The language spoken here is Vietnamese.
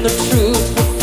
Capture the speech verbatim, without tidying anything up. The truth.